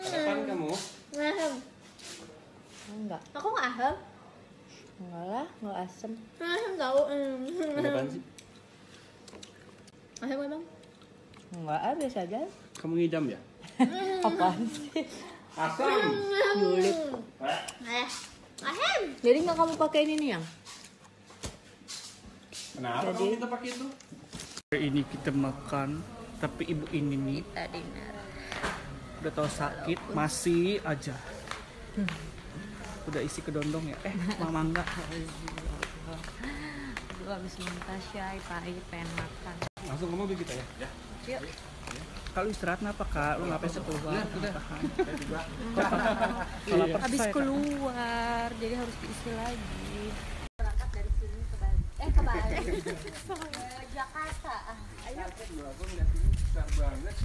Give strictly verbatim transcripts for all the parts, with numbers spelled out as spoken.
Harapan hmm. kamu? Ahem. Enggak. Aku nggak ahem. Enggak lah, nggak asem. Ahem tahu. Apaan sih? Ahem emang? Enggak, biasa aja. Kamu ngidam ya? Apaan sih? Asam. Julip. Eh. Ahem. Jadi nggak kamu pakai ini nih yang? Kenapa jadi, kamu kita pakai itu? Hari ini kita makan, tapi ibu ini nih. Kita dinner. Udah tau sakit, walaupun masih aja hmm. udah isi kedondong ya, eh mama enggak gue habis minta syai, pahit, pengen makan langsung kamu beli kita ya? Ya yuk kalau istirahat kenapa kak? Lu ngapain sekeluar? Udah habis keluar, jadi harus diisi lagi berangkat dari sini ke Bali eh ke Bali ke Jakarta ayo aku ngeliat ini besar banget.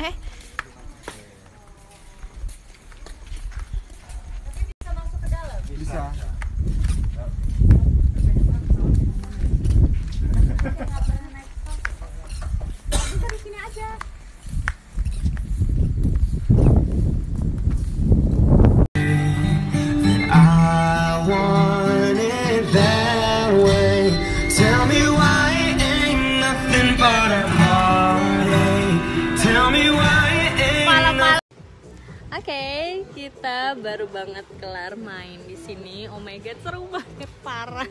Eh. Tapi bisa masuk ke dalam? Bisa. Bisa di sini aja. Kita baru banget kelar main di sini. Oh my god, seru banget parah.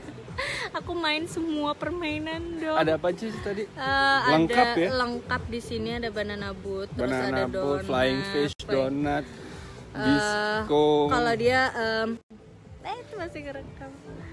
Aku main semua permainan dong. Ada apa aja sih tadi? Uh, lengkap ada, ya? Lengkap di sini ada banana boat, terus banana ada boat, donat, flying fish, donat, uh, disco. Kalau dia um, eh itu masih kerekam.